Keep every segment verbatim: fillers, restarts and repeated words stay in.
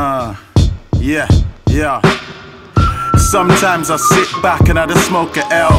Uh, yeah, yeah. Sometimes I sit back and I just smoke a L,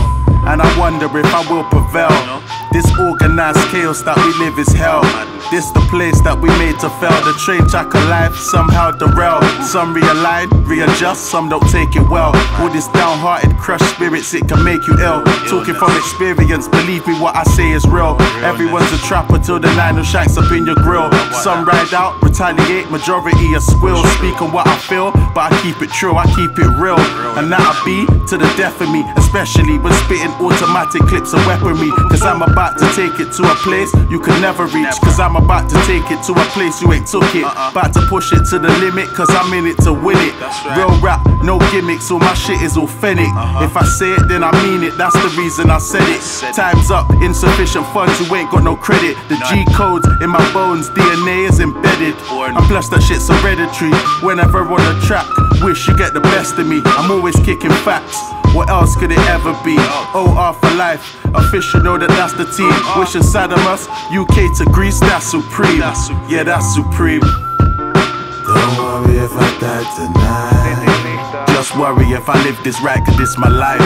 and I wonder if I will prevail. This organized chaos that we live is hell. This the place that we made to fail. The train track of life somehow derailed. Some realign, readjust, some don't take it well. All this downhearted, crushed spirits, it can make you ill. Talking from experience, believe me, what I say is real. Everyone's a trapper till the nine of shanks up in your grill. Some ride out, retaliate, majority are squills. Speak on what I feel, but I keep it true, I keep it real. And that'll be to the death of me, especially when spitting automatic clips of weaponry. Cause I'm about to take it to a place you can never reach. Cause I'm about to take it to a place you ain't took it. About to push it to the limit, cause I'm in it to win it. Real rap, no gimmicks, all my shit is authentic. If I say it then I mean it, that's the reason I said it. Time's up, insufficient funds, you ain't got no credit. The G codes in my bones, D N A is embedded. And plus that shit's hereditary. Whenever on the track, wish you get the best of me. I'm always kicking facts. What else could it ever be? O R for life, official know that that's the team. Wish inside of us, U K to Greece, that's supreme. Yeah, that's supreme. Don't worry if I die tonight. Just worry if I live this right, cause this my life.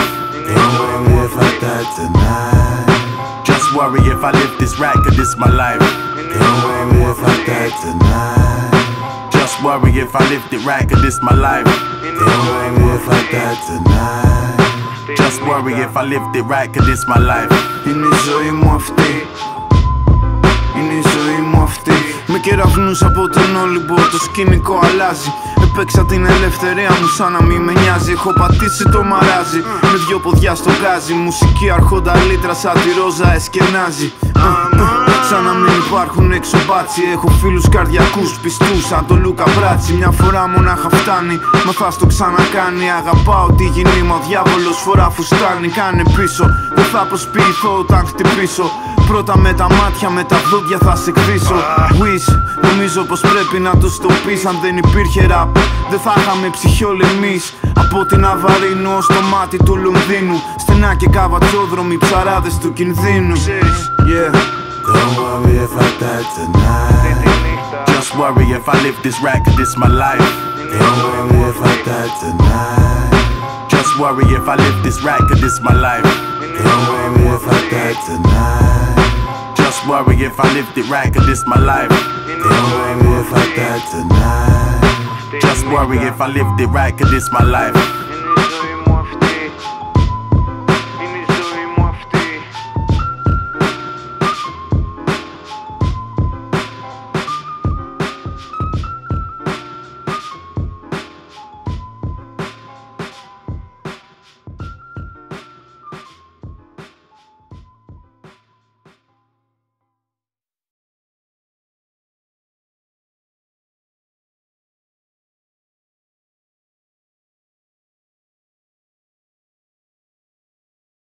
Don't worry if I die tonight. Just worry if I live this right, cause this my life. Don't worry if I die tonight. Just worry if I lived it right, cause this my life. Don't worry if I die tonight. Just worry if I lived it right, cause this my life. Είναι η ζωή μου αυτή. Είναι η ζωή μου αυτή. Με κεραυνούς από τον Όλυμπο, το σκηνικό αλλάζει. Παίξα την ελευθερία μου σαν να μην με νοιάζει. Έχω πατήσει το μαράζι, mm. με δυο ποδιά στο γκάζι. Μουσική αρχόντα λίτρα σαν τη ρόζα εσκενάζει. mm. Mm. Σαν να μην υπάρχουν έξω μπάτσι. Έχω φίλους καρδιακούς πιστούς σαν το Λούκα Μπράτσι. Μια φορά μονάχα φτάνει, μα θα στο ξανακάνει. Αγαπάω τη γυνή μου, ο διάβολος φορά φουστάνει. Κάνε πίσω, δεν θα προσποιηθώ όταν χτυπήσω. Πρώτα με τα μάτια, με τα δόντια θα σε εκδίσω. Wish, νομίζω πως πρέπει να το στο πεις. Αν δεν υπήρχε ραπ, δεν θα είχαμε ψυχιολεμείς. Από την Αβαρίνου ως το μάτι του Λονδίνου. Στενά και καβατσόδρομοι, ψαράδες του κινδύνου. Yeah. Don't worry if I die tonight. Just worry if I live this right, cause this my life. Don't worry if I die tonight. Just worry if I live this right, cause this my life. Don't worry if I die tonight. Just worry if I lived it right, cause this my life. Don't worry if I die tonight. Just worry if I lived it right, cause this my life.